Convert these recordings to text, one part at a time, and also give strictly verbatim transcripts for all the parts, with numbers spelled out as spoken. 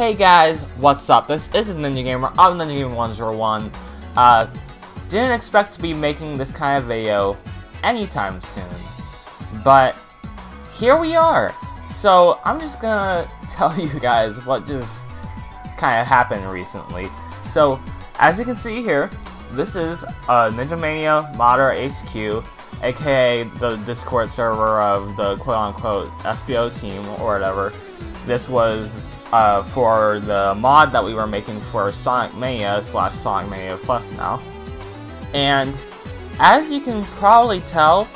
Hey guys, what's up? This is Ninja Gamer. I'm Ninja Gaming one oh one. Uh, didn't expect to be making this kind of video anytime soon, but here we are. So I'm just gonna tell you guys what just kind of happened recently. So as you can see here, this is uh, Ninja Mania Modder H Q, aka the Discord server of the quote-unquote S B O team or whatever. This was Uh, for the mod that we were making for Sonic Mania slash Sonic Mania Plus now. And as you can probably tell,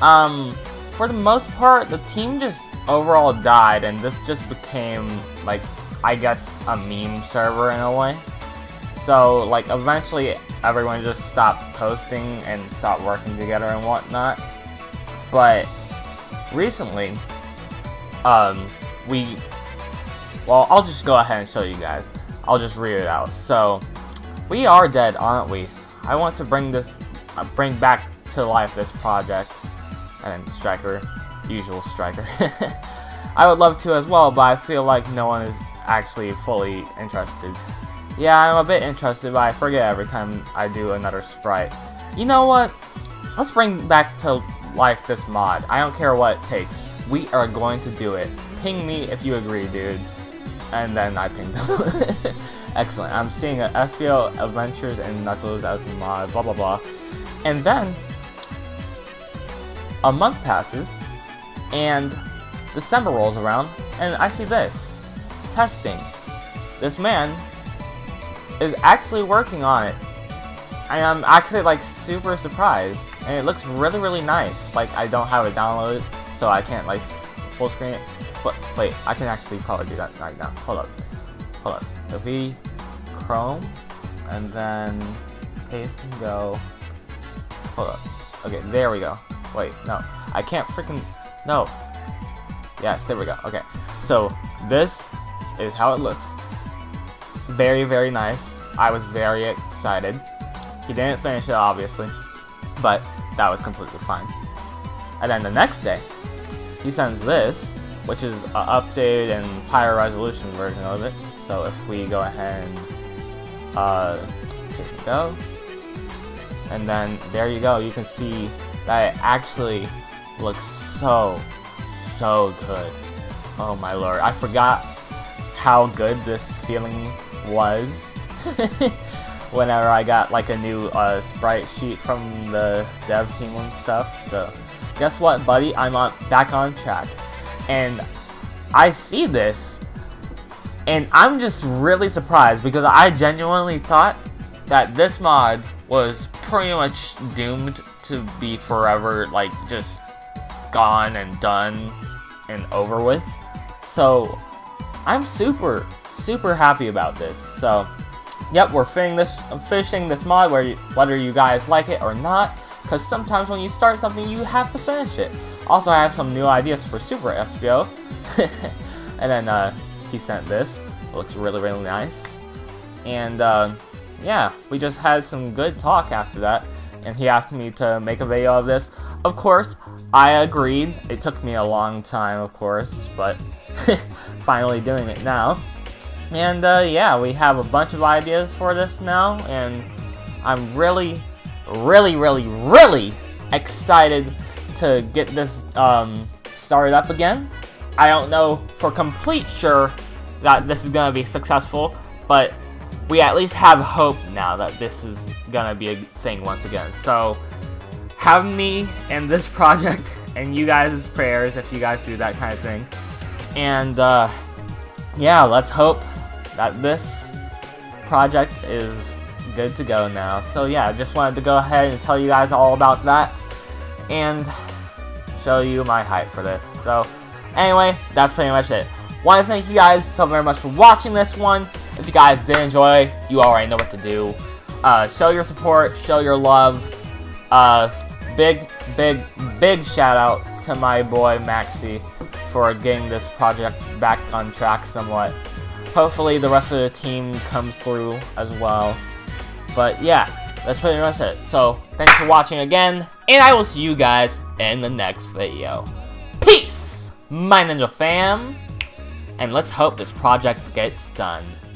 um, for the most part, the team just overall died, and this just became, like, I guess, a meme server in a way. So, like, eventually everyone just stopped posting and stopped working together and whatnot. But recently, um, we... Well, I'll just go ahead and show you guys. I'll just read it out. So, we are dead, aren't we? I want to bring this, uh, bring back to life this project. And Striker, usual Striker. I would love to as well, but I feel like no one is actually fully interested. Yeah, I'm a bit interested, but I forget every time I do another sprite. You know what? Let's bring back to life this mod. I don't care what it takes. We are going to do it. Ping me if you agree, dude. And then I pinged them. Excellent. I'm seeing an S B O Adventures and Knuckles as a mod, blah blah blah. And then a month passes, and December rolls around, and I see this testing. This man is actually working on it, and I'm actually like super surprised. And it looks really really nice. Like I don't have it downloaded, so I can't like full screen it. But wait, I can actually probably do that right now. Hold up, hold up. The V, Chrome, and then paste and go. Hold up. Okay, there we go. Wait, no, I can't freaking. No. Yes, there we go. Okay, so this is how it looks. Very, very nice. I was very excited. He didn't finish it, obviously, but that was completely fine. And then the next day, he sends this, which is an updated and higher resolution version of it. So if we go ahead and uh, paste and go, and then there you go, you can see that it actually looks so, so good. Oh my lord, I forgot how good this feeling was whenever I got like a new uh, sprite sheet from the dev team and stuff. So guess what, buddy, I'm on, back on track. And I see this, and I'm just really surprised because I genuinely thought that this mod was pretty much doomed to be forever, like, just gone and done and over with. So, I'm super, super happy about this. So, yep, we're finishing this, finishing this mod where you, whether you guys like it or not, because sometimes when you start something, you have to finish it. Also, I have some new ideas for Super S P O. And then uh, he sent this. It looks really, really nice. And uh, yeah, we just had some good talk after that. And he asked me to make a video of this. Of course, I agreed. It took me a long time, of course, but finally doing it now. And uh, yeah, we have a bunch of ideas for this now. And I'm really, really, really, really excited to get this um, started up again. I don't know for complete sure that this is gonna be successful, but we at least have hope now that this is gonna be a thing once again. So have me and this project and you guys' prayers if you guys do that kind of thing. And uh, yeah, let's hope that this project is good to go now. So yeah, I just wanted to go ahead and tell you guys all about that and show you my hype for this. So anyway, that's pretty much it. Want to thank you guys so very much for watching this one. If you guys did enjoy, you already know what to do. Uh, show your support, show your love. Uh, big, big, big shout out to my boy Maxi for getting this project back on track somewhat. Hopefully the rest of the team comes through as well. But yeah, that's pretty much it. So thanks for watching again. And I will see you guys in the next video. Peace, my ninja fam. and let's hope this project gets done.